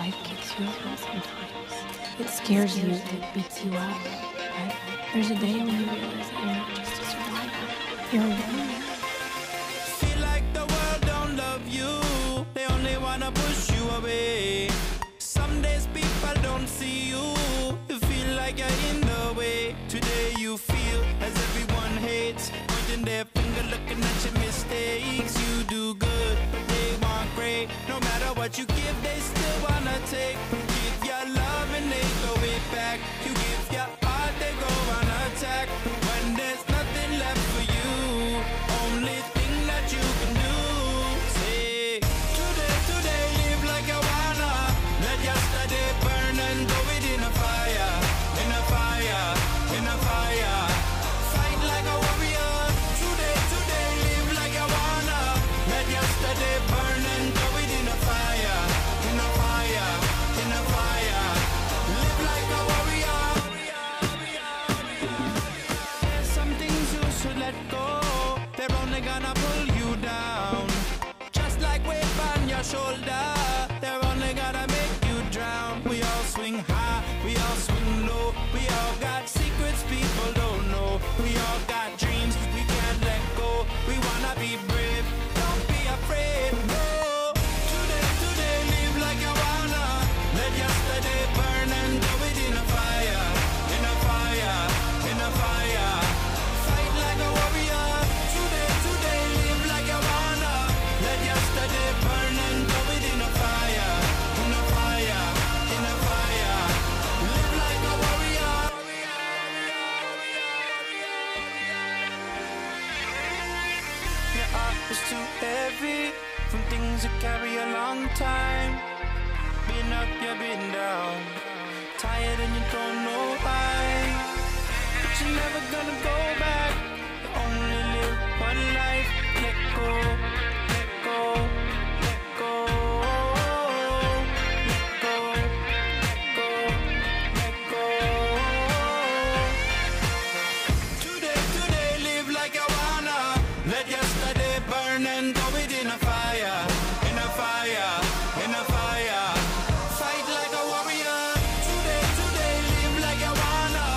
life kicks you out sometimes. It scares you, it beats you up, right? There's a day when you realize that you're not just a survivor, you're a winner. Feel like the world don't love you, they only wanna push you away. Some days people don't see you, you feel like you're in the way. Today you feel as everyone hates, pointing their finger, looking at your mistakes. You do good, but they want great. No matter what you give, they still wanna take. Give your love and they throw it back. You give your heart, they go on attack. When there's nothing left for you, only thing that you can do, say, today, today, live like I wanna. Let yesterday burn and throw it in a fire, in a fire, in a fire. Fight like a warrior. Today, today, live like I wanna. Let yesterday burn and throw it in a fire, in a fire, in a fire. Live like a warrior. There's some things you should let go. They're only gonna pull you down. Just like weight on your shoulder, they're only gonna make you drown. We all swing high, we all swing low. We all got secrets people don't know. We all got dreams we can't let go. We wanna be brave, don't be afraid. No. Today, today, live like I wanna. Let yesterday burn and throw it in a fire, in a fire, in a fire. Fight like a warrior. Today, today, live like I wanna. Let yesterday burn and throw it in a fire, in a fire, in a fire. Live like a warrior. Your heart is too heavy from things you carry a long time. Been up, you've been down, tired and you don't know why. But you're never gonna go back. You only live one life. Let go, let go, let go, let go, let go, let go. Today, today, live like I wanna. Let yesterday burn and throw it in a fire, in a fire, in a fire. Fight like a warrior. Today, today, live like I wanna.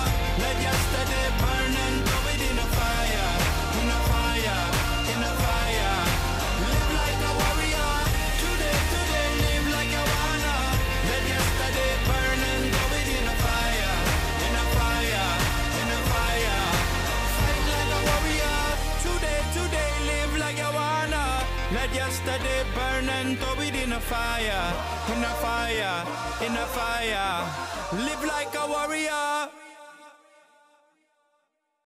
Let yesterday burn and throw it in a fire, in a fire, in a fire. Live like a warrior. Today, today, live like I wanna. Let yesterday burn and throw it in a fire, in a fire, in a fire. Fight like a warrior. Today, today, live like I wanna. Let yesterday burn and throw it in a fire, in a fire, in a fire. Live like a warrior.